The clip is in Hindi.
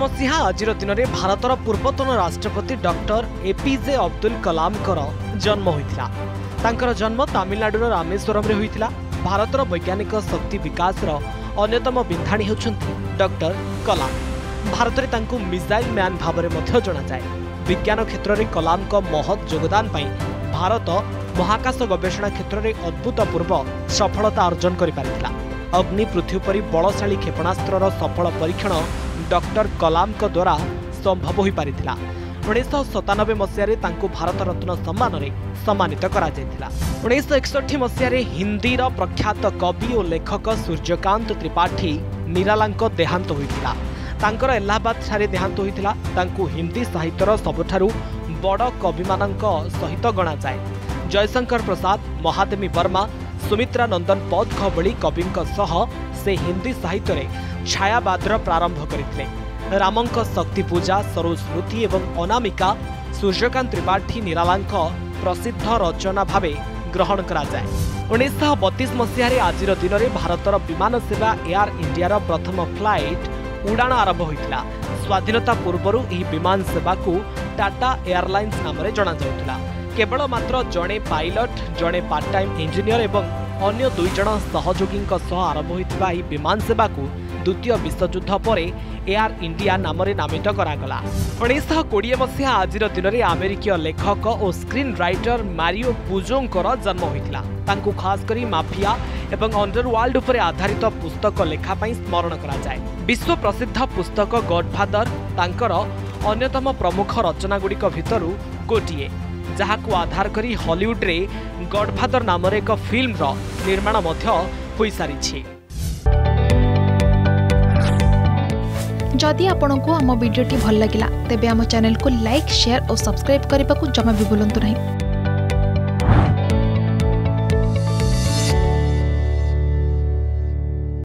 ମସିହା ଆଜିର ଦିନରେ ଭାରତର ପୂର୍ବତନ ରାଷ୍ଟ୍ରପତି ଡକ୍ଟର ଏପିଜେ ଅବଦୁଲ କଲାମଙ୍କର ଜନ୍ମ ହୋଇଥିଲା। ତାଙ୍କର ଜନ୍ମ ତାମିଲନାଡୁର ରାମେଶ୍ୱରମରେ ହୋଇଥିଲା। ଭାରତର ବୈଜ୍ଞାନିକ ଶକ୍ତି ବିକାଶର ଅନ୍ୟତମ ବିନ୍ଧାଣୀ ହେଉଛନ୍ତି ଡକ୍ଟର କଲାମ। ଭାରତରେ ତାଙ୍କୁ ମିସାଇଲ୍ ମ୍ୟାନ୍ ଭାବରେ ମଧ୍ୟ ଜଣାଯାଏ। ବିଜ୍ଞାନ କ୍ଷେତ୍ରରେ କଲାମଙ୍କ ମହତ୍ ଯୋଗଦାନ ପାଇଁ ଭାରତ ମହାକାଶ ଗବେଷଣା କ୍ଷେତ୍ରରେ ଅଦ୍ଭୁତପୂର୍ବ ସଫଳତା ଅର୍ଜନ କରିପାରିଥିଲା। अग्नि पृथ्वी परि बलशाली क्षेपणास्त्रर सफल परीक्षण डॉक्टर कलाम को द्वारा संभव हो पारी थिला। 1997 मसीह भारत रत्न सम्मान रे सम्मानित करा जैतिला। 1961 मसीह हिंदीर प्रख्यात कवि और लेखक सूर्यकांत त्रिपाठी निराला देहांत होइतिला। तांकर इलाहाबाद ठारे देहांत होइतिला। तांकु हिंदी साहित्यर सबुठारु बड़ कविमानक सहित गणा जाए। जयशंकर प्रसाद, महादेवी वर्मा, सुमित्रानंदन पंत भली कविंक सह से हिंदी साहित्य में छायावादर प्रारंभ करते। रामंक शक्ति पूजा, सरोज-स्मृति और अनामिका सूर्यकांत त्रिपाठी निरालांक प्रसिद्ध रचना भावे ग्रहण कराए। 1932 मसीह आज दिन में भारतर विमान सेवा एयर इंडिया प्रथम फ्लाइट उड़ाण आरंभ होता। स्वाधीनता पूर्व यह विमान सेवा को टाटा एयरलाइंस नाम से जाना जाता। केवल मात्र जड़े पायलट, जड़े पार्ट टाइम इंजीनियर और अन्य दुई जन सहयोगी आरंभ होता विमान सेवा को द्वितीय विश्वयुद्ध पर एयर इंडिया नाम से नामित करागला। 1920 मसीहा आज दिन में अमेरिकीय लेखक और स्क्रीन राइटर मारियो पुजो जन्म होता। तांकु खास करी माफिया एवं अंडरवर्ल्ड उपर आधारित पुस्तक लेखापी स्मरण कराए। विश्व प्रसिद्ध पुस्तक गॉडफादर तांकर अन्यतम प्रमुख रचनागुड़िक भितरु गोटे, जहाकु आधार करी हॉलीवुड रे गॉडफादर नाम एक फिल्म रो निर्माण होई सारी। जदि आपंक आम भिडी भल लगा तेब आम चैनल को लाइक, शेयर और सब्सक्राइब करने को जमा भी भूलु नहीं।